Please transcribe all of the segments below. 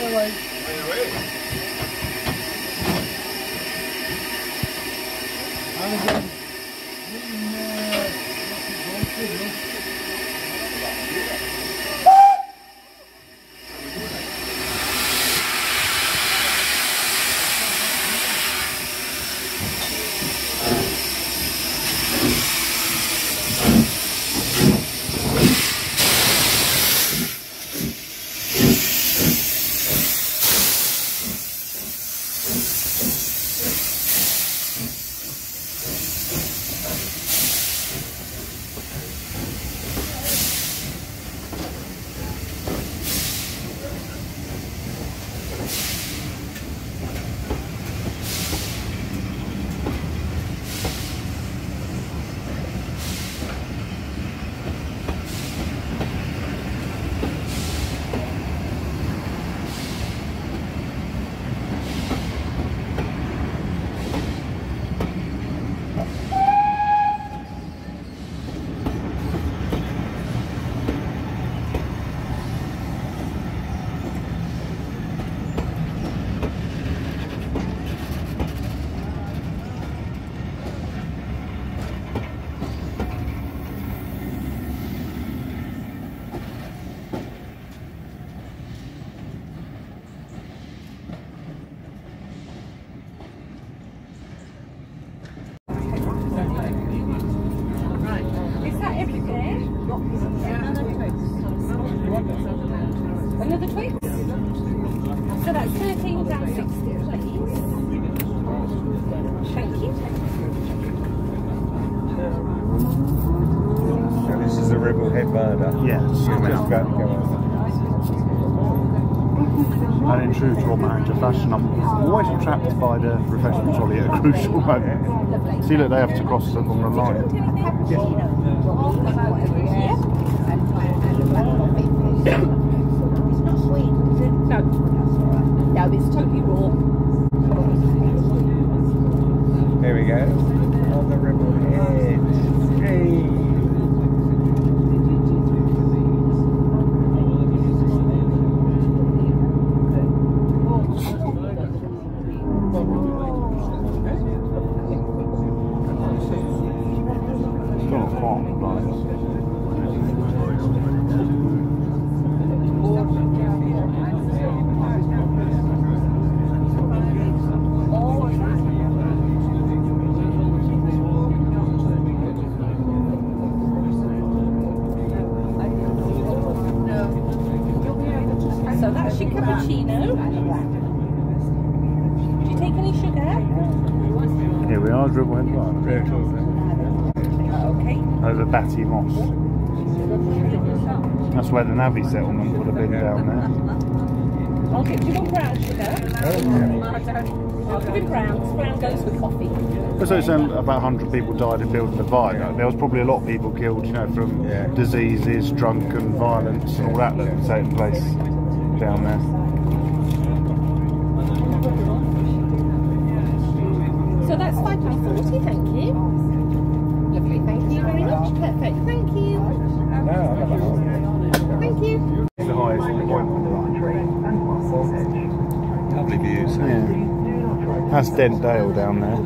highway. Are you ready? I'm going fashion, I'm always trapped by the refreshment trolley at a crucial moment. See, look, they have to cross along the line. It's not sweet, is it? No. No, it's totally raw. There we go. On the Ribblehead. Hey. Batty Moss. That's where the Navvy settlement would have been down there. I'll give you brown sugar. Oh, I'll give him brown. Brown goes with coffee. So it's about 100 people died in building the viaduct. There was probably a lot of people killed, you know, from diseases, drunken violence, all that that's taking place down there. So that's £5.40, thank you. Perfect, thank you. Thank you. It's the highest point on the line. Lovely views. Yeah. That's Dentdale down there.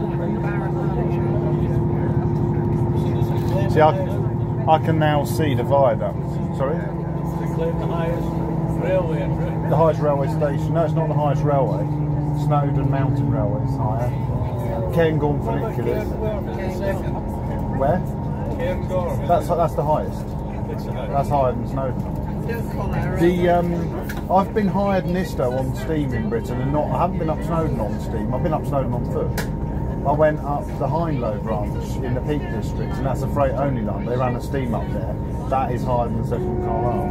See, I can now see the viaduct. Sorry? It's the highest railway entrance. The highest railway station. No, it's not the highest railway. Snowdon Mountain Railway is higher. Cairngorm Funicular. Where? That's the highest. That's higher than Snowdon. The I've been higher than Isto on steam in Britain, and not I haven't been up Snowdon on steam. I've been up Snowdon on foot. I went up the Hindlow branch in the Peak District, and that's a freight only line. They ran a steam up there. That is higher than the second car arm.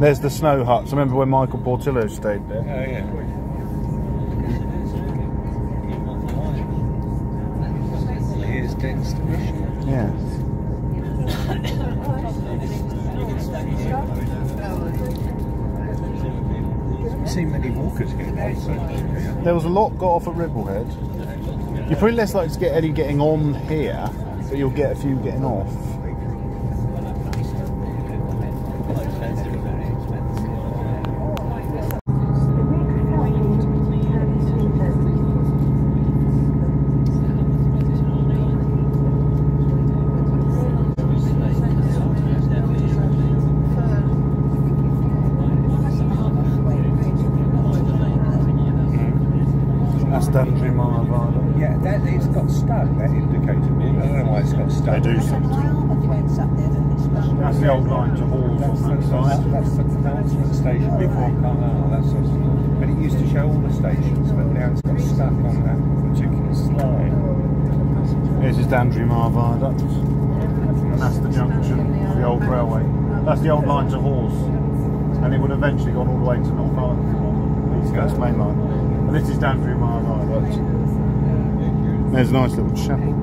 There's the snow huts. I remember when Michael Portillo stayed there. Oh yeah. Yeah. See many walkers getting on. There was a lot got off at Ribblehead. You're probably less likely to get any getting on here, but you'll get a few getting off. That's Dandrymire Viaduct. Yeah, that, it's got stuck, that indicator. I don't know why it's got stuck. They do sometimes. That's the old line to Hawes on that side. That's the penultimate station before Carlisle, that sort of stuff. But it used to show all the stations, but now it's got stuck on that particular slide. This is Dandrymire Viaduct. And that's the junction of the old railway. That's the old line to Hawes. And it would eventually gone all the way to North Island on the East Coast Main Line. And this is Dandrymire Viaduct. There's a nice little chapel.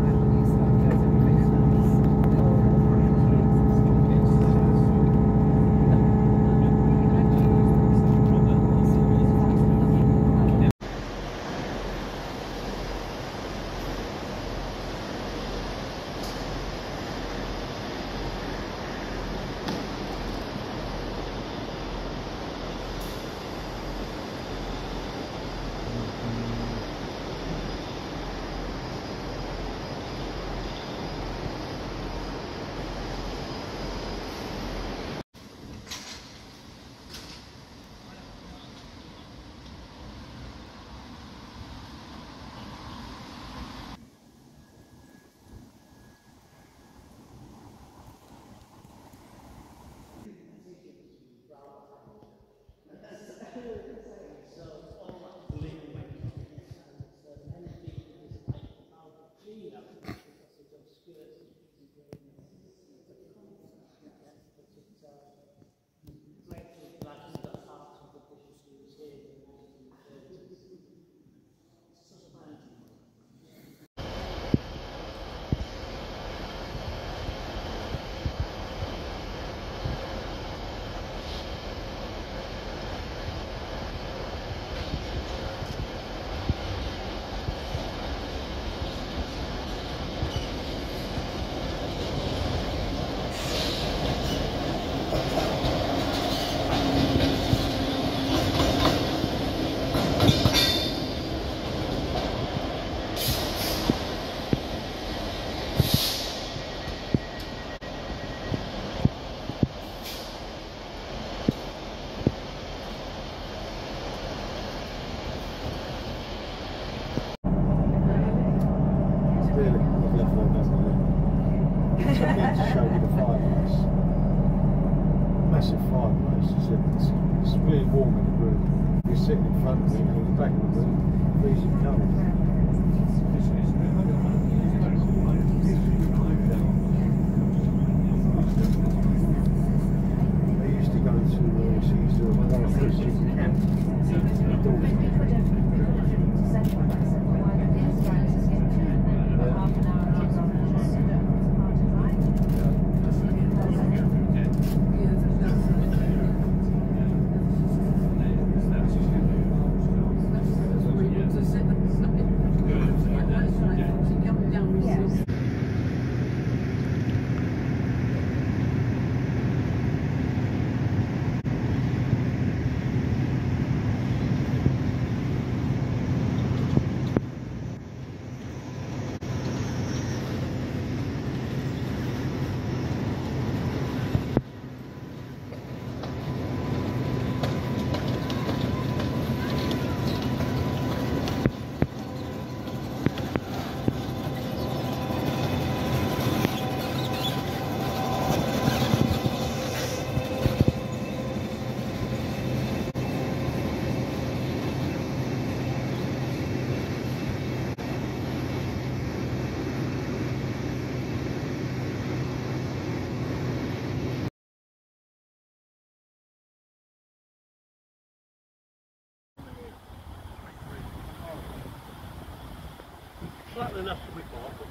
Enough to be bought, but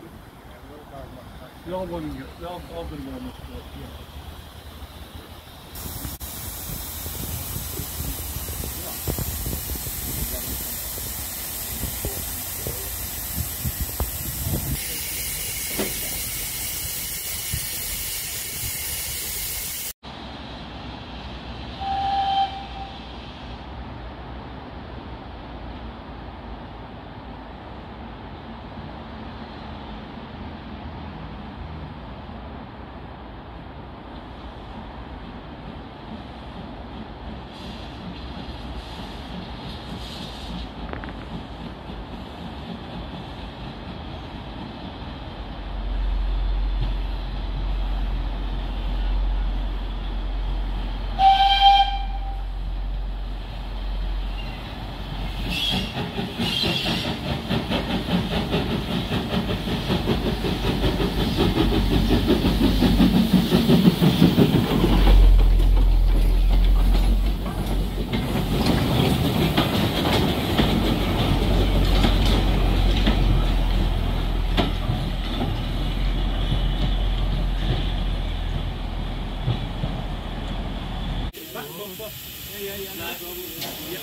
we all want to get all been on this board, yeah. Yeah, it's about another thing.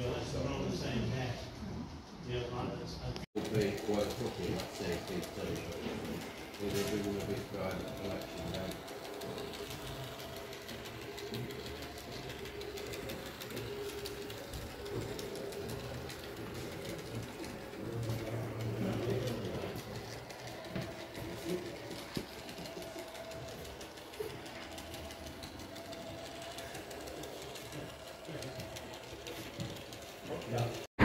Yeah, that's around the same path. Yeah, will be quite quickly, I'd say, if it's done. They're doing a big private collection now. Yeah.